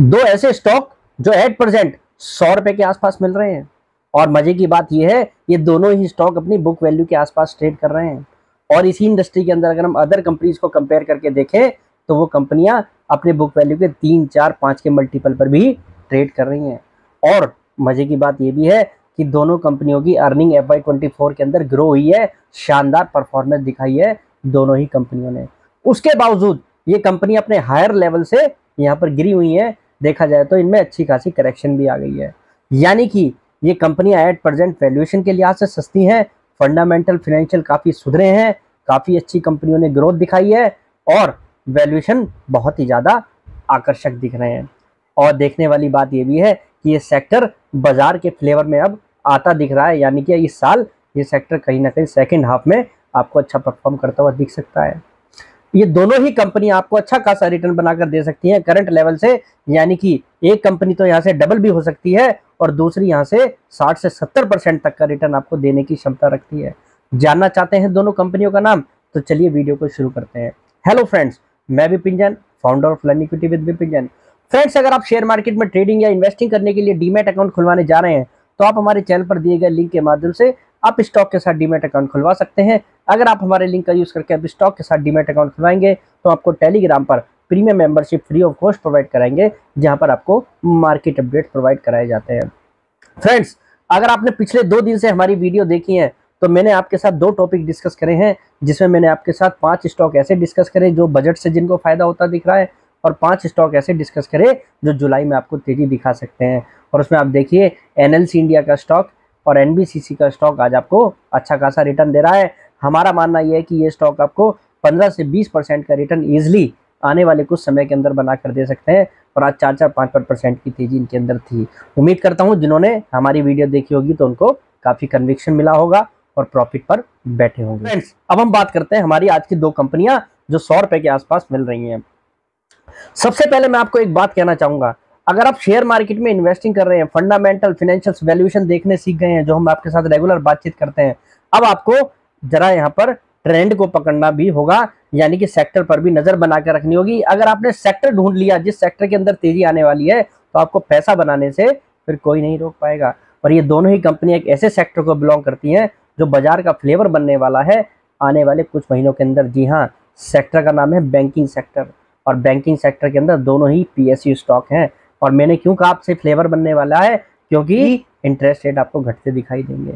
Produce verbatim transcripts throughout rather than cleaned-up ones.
दो ऐसे स्टॉक जो एट परसेंट सौ रुपए के आसपास मिल रहे हैं, और मजे की बात यह है ये दोनों ही स्टॉक अपनी बुक वैल्यू के आसपास ट्रेड कर रहे हैं। और इसी इंडस्ट्री के अंदर अगर हम अदर कंपनीज को कंपेयर करके देखें तो वो कंपनियां अपने बुक वैल्यू के तीन चार पाँच के मल्टीपल पर भी ट्रेड कर रही हैं। और मजे की बात यह भी है कि दोनों कंपनियों की earning F Y twenty four के अंदर ग्रो हुई है, शानदार परफॉर्मेंस दिखाई है दोनों ही कंपनियों ने। उसके बावजूद ये कंपनी अपने हायर लेवल से यहाँ पर गिरी हुई है, देखा जाए तो इनमें अच्छी खासी करेक्शन भी आ गई है। यानी कि ये कंपनियां एट प्रेजेंट वैल्यूएशन के लिहाज से सस्ती हैं, फंडामेंटल फाइनेंशियल काफ़ी सुधरे हैं, काफ़ी अच्छी कंपनियों ने ग्रोथ दिखाई है और वैल्यूएशन बहुत ही ज़्यादा आकर्षक दिख रहे हैं। और देखने वाली बात यह भी है कि ये सेक्टर बाजार के फ्लेवर में अब आता दिख रहा है, यानी कि इस साल ये सेक्टर कहीं ना कहीं सेकेंड हाफ में आपको अच्छा परफॉर्म करता हुआ दिख सकता है। ये दोनों ही कंपनियां आपको अच्छा खासा रिटर्न बनाकर दे सकती हैं करंट लेवल से, यानी कि एक कंपनी तो यहाँ से डबल भी हो सकती है और दूसरी यहाँ से साठ से सत्तर परसेंट तक का रिटर्न आपको देने की क्षमता रखती है। जानना चाहते हैं दोनों कंपनियों का नाम, तो चलिए वीडियो को शुरू करते हैं। हेलो फ्रेंड्स, मैं Vipin Jain, founder of learn equity with Vipin Jain. Friends, अगर आप शेयर मार्केट में ट्रेडिंग या इन्वेस्टिंग करने के लिए डीमैट अकाउंट खुलवाने जा रहे हैं तो आप हमारे चैनल पर दिए गए लिंक के माध्यम से आप स्टॉक के साथ डीमैट अकाउंट खुलवा सकते हैं। अगर आप हमारे लिंक का यूज़ करके आप स्टॉक के साथ डीमैट अकाउंट खुलवाएंगे तो आपको टेलीग्राम पर premium membership free of cost provide कराएंगे, जहां पर आपको मार्केट अपडेट प्रोवाइड कराए जाते हैं। फ्रेंड्स, अगर आपने पिछले दो दिन से हमारी वीडियो देखी है तो मैंने आपके साथ दो टॉपिक डिस्कस करे हैं, जिसमें मैंने आपके साथ पाँच स्टॉक ऐसे डिस्कस करे जो बजट से जिनको फ़ायदा होता दिख रहा है, और पाँच स्टॉक ऐसे डिस्कस करे जो जुलाई में आपको तेज़ी दिखा सकते हैं। और उसमें आप देखिए एनएलसी इंडिया का स्टॉक और एनबीसीसी का स्टॉक आज आपको अच्छा खासा रिटर्न दे रहा है। हमारा मानना यह है कि ये स्टॉक आपको पंद्रह से बीस परसेंट का रिटर्न ईजिली आने वाले कुछ समय के अंदर बना कर दे सकते हैं, और आज चार चार पाँच पाँच परसेंट की तेज़ी इनके अंदर थी। उम्मीद करता हूँ जिन्होंने हमारी वीडियो देखी होगी तो उनको काफ़ी कन्विक्शन मिला होगा और प्रॉफिट पर बैठे होंगे। फ्रेंड्स, अब हम बात करते हैं हमारी आज की दो कंपनियाँ जो सौ रुपये के आसपास मिल रही हैं। सबसे पहले मैं आपको एक बात कहना चाहूँगा, अगर आप शेयर मार्केट में इन्वेस्टिंग कर रहे हैं, फंडामेंटल फाइनेंशियल वैल्यूएशन देखने सीख गए हैं, जो हम आपके साथ रेगुलर बातचीत करते हैं, अब आपको जरा यहाँ पर ट्रेंड को पकड़ना भी होगा, यानी कि सेक्टर पर भी नज़र बनाकर रखनी होगी। अगर आपने सेक्टर ढूंढ लिया जिस सेक्टर के अंदर तेजी आने वाली है तो आपको पैसा बनाने से फिर कोई नहीं रोक पाएगा। और ये दोनों ही कंपनियाँ एक ऐसे सेक्टर को बिलोंग करती हैं जो बाजार का फ्लेवर बनने वाला है आने वाले कुछ महीनों के अंदर। जी हाँ, सेक्टर का नाम है बैंकिंग सेक्टर, और बैंकिंग सेक्टर के अंदर दोनों ही पी एस यू स्टॉक हैं। और मैंने क्यों कहा आपसे फ्लेवर बनने वाला है, क्योंकि इंटरेस्ट रेट आपको घटते दिखाई देंगे।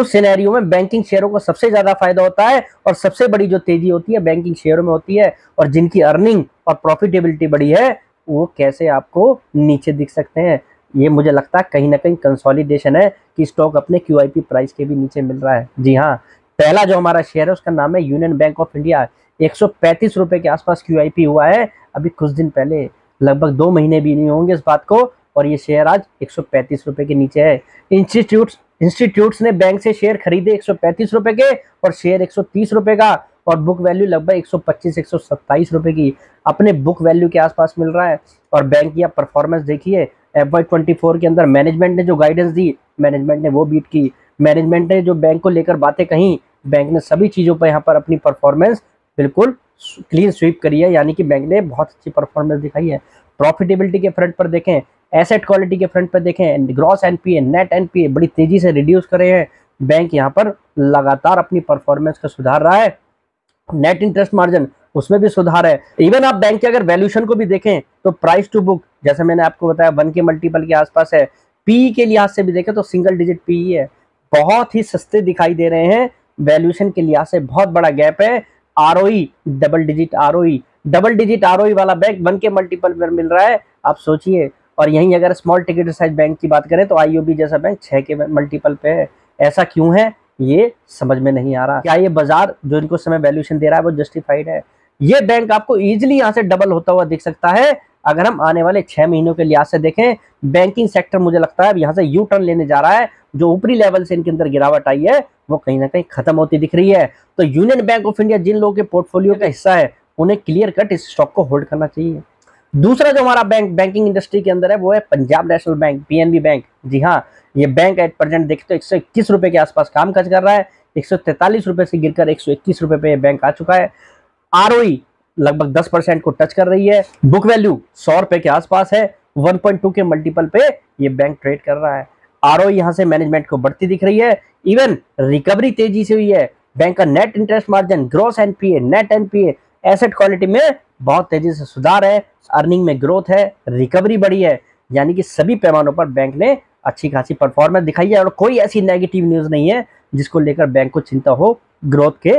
उस सिनेरियो में बैंकिंग शेयरों को सबसे ज़्यादा फायदा होता है, और सबसे बड़ी जो तेज़ी होती है बैंकिंग शेयरों में होती है, और जिनकी अर्निंग और प्रॉफिटेबिलिटी बड़ी है वो कैसे आपको नीचे दिख सकते हैं। ये मुझे लगता है कहीं ना कहीं कंसोलिडेशन है कि स्टॉक अपने क्यू आई पी प्राइस के भी नीचे मिल रहा है। जी हाँ, पहला जो हमारा शेयर है उसका नाम है यूनियन बैंक ऑफ इंडिया। एक सौ पैंतीस रुपये के आसपास क्यू आई पी हुआ है अभी कुछ दिन पहले, लगभग दो महीने भी नहीं होंगे इस बात को, और ये शेयर आज एक सौ पैंतीस रुपये के नीचे है। इंस्टीट्यूट्स इंस्टीट्यूट्स ने बैंक से शेयर खरीदे एक सौ पैंतीस रुपये के, और शेयर एक सौ तीस रुपये का, और बुक वैल्यू लगभग एक सौ पच्चीस एक सौ सत्ताईस रुपये की अपने बुक वैल्यू के आसपास मिल रहा है। और बैंक की आप परफॉर्मेंस देखिए, एफ वाई ट्वेंटी फोर के अंदर मैनेजमेंट ने जो गाइडेंस दी, मैनेजमेंट ने वो बीट की। मैनेजमेंट ने जो बैंक को लेकर बातें कहीं, बैंक ने सभी चीज़ों पर यहाँ पर अपनी परफॉर्मेंस बिल्कुल क्लीन स्वीप करी है, यानी कि बैंक ने बहुत अच्छी परफॉर्मेंस दिखाई है। प्रॉफिटेबिलिटी के फ्रंट पर देखें, एसेट क्वालिटी के फ्रंट पर देखें, ग्रॉस एनपीए, नेट एनपीए बड़ी तेज़ी से रिड्यूस कर रहे हैं। बैंक यहां पर लगातार अपनी परफॉर्मेंस का सुधार रहा है। नेट इंटरेस्ट मार्जिन उसमें भी सुधार है। इवन आप बैंक के अगर वैल्यूशन को भी देखें तो प्राइस टू बुक, जैसे मैंने आपको बताया, वन के मल्टीपल के आसपास है। पीई के लिहाज से भी देखें तो सिंगल डिजिट पीई है, बहुत ही सस्ते दिखाई दे रहे हैं। वैल्यूशन के लिहाज से बहुत बड़ा गैप है। ROE double digit ROE double digit ROE वाला बैंक वन के मल्टीपल पर मिल रहा है, आप सोचिए। और यहीं अगर स्मॉल टिकट साइज बैंक की बात करें तो आईओबी जैसा बैंक छः के मल्टीपल पे है। ऐसा क्यों है ये समझ में नहीं आ रहा। क्या ये बाजार जो इनको समय वैल्यूएशन दे रहा है वो जस्टिफाइड है? ये बैंक आपको ईजिली यहाँ से डबल होता हुआ दिख सकता है अगर हम आने वाले छः महीनों के लिहाज से देखें। बैंकिंग सेक्टर मुझे लगता है अब यहाँ से यू टर्न लेने जा रहा है। जो ऊपरी लेवल से इनके अंदर गिरावट आई है वो कहीं ना कहीं खत्म होती दिख रही है। तो यूनियन बैंक ऑफ इंडिया जिन लोगों के पोर्टफोलियो का हिस्सा है उन्हें क्लियर कट इस स्टॉक को होल्ड करना चाहिए। दूसरा जो हमारा बैंक बैंकिंग इंडस्ट्री के अंदर है वो है Punjab National Bank, PNB bank. जी हाँ, ये बैंक एट प्रेजेंट देखते तो एक सौ इक्कीस रुपये के आसपास काम काज कर रहा है। एक सौ तैंतालीस रुपये से गिरकर एक सौ इक्कीस रुपये पे ये बैंक आ चुका है। आरओई लगभग दस परसेंट को टच कर रही है। बुक वैल्यू सौ रुपये के आसपास है। वन पॉइंट टू के मल्टीपल पे ये बैंक ट्रेड कर रहा है। आरओ यहां से मैनेजमेंट को बढ़ती दिख रही है, इवन रिकवरी तेजी से हुई है। बैंक का net interest margin, gross NPA, net NPA, asset quality में बहुत तेजी से सुधार है, अर्निंग में ग्रोथ है, रिकवरी बढ़ी है, यानी कि सभी पैमानों पर बैंक ने अच्छी खासी परफॉर्मेंस दिखाई है और कोई ऐसी नेगेटिव न्यूज नहीं है जिसको लेकर बैंक को चिंता हो। ग्रोथ के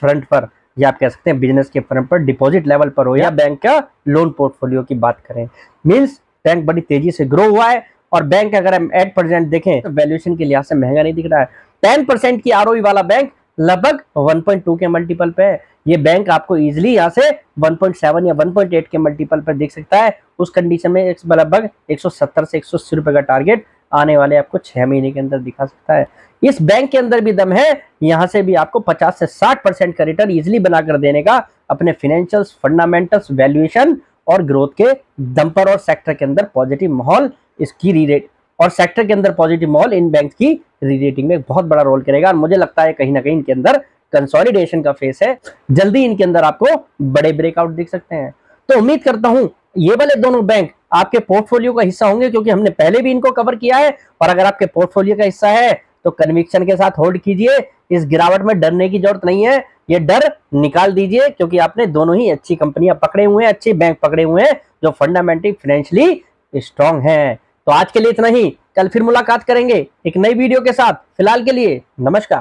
फ्रंट पर या आप कह सकते हैं बिजनेस के फ्रंट पर, डिपॉजिट लेवल पर हो या बैंक का लोन पोर्टफोलियो की बात करें, मींस बैंक बड़ी तेजी से ग्रो हुआ है। और बैंक अगर हम एट परसेंट देखें तो वैल्यूएशन के लिहाज से महंगा नहीं दिख रहा है। टेन परसेंट की आरओई वाला बैंक लगभग वन पॉइंट टू के मल्टीपल पे है। ये बैंक आपको इजीली यहाँ से वन पॉइंट सेवन या वन पॉइंट एट के मल्टीपल पे देख सकता है। उस कंडीशन में लगभग एक सौ सत्तर से एक सौ अस्सी रुपए का टारगेट आने वाले आपको छह महीने के अंदर दिखा सकता है। इस बैंक के अंदर भी दम है, यहाँ से भी आपको पचास से साठ परसेंट का रिटर्न इजिली बनाकर देने का अपने फाइनेंशियल्स, फंडामेंटल्स, वैल्यूएशन और ग्रोथ के दम पर। और सेक्टर के अंदर पॉजिटिव माहौल इसकी रीरेट और सेक्टर के अंदर पॉजिटिव मॉल इन बैंक की रीरेटिंग में बहुत बड़ा रोल करेगा। और मुझे लगता है कहीं ना कहीं इनके अंदर कंसोलिडेशन का फेस है, जल्दी इनके अंदर आपको बड़े ब्रेकआउट दिख सकते हैं। तो उम्मीद करता हूं ये वाले दोनों बैंक आपके पोर्टफोलियो का हिस्सा होंगे, क्योंकि हमने पहले भी इनको कवर किया है। और अगर आपके पोर्टफोलियो का हिस्सा है तो कन्विक्शन के साथ होल्ड कीजिए, इस गिरावट में डरने की जरूरत नहीं है, ये डर निकाल दीजिए, क्योंकि आपने दोनों ही अच्छी कंपनियां पकड़े हुए हैं, अच्छे बैंक पकड़े हुए हैं जो फंडामेंटली फाइनेंशियली स्ट्रांग है। तो आज के लिए इतना ही, कल फिर मुलाकात करेंगे एक नई वीडियो के साथ। फिलहाल के लिए नमस्कार।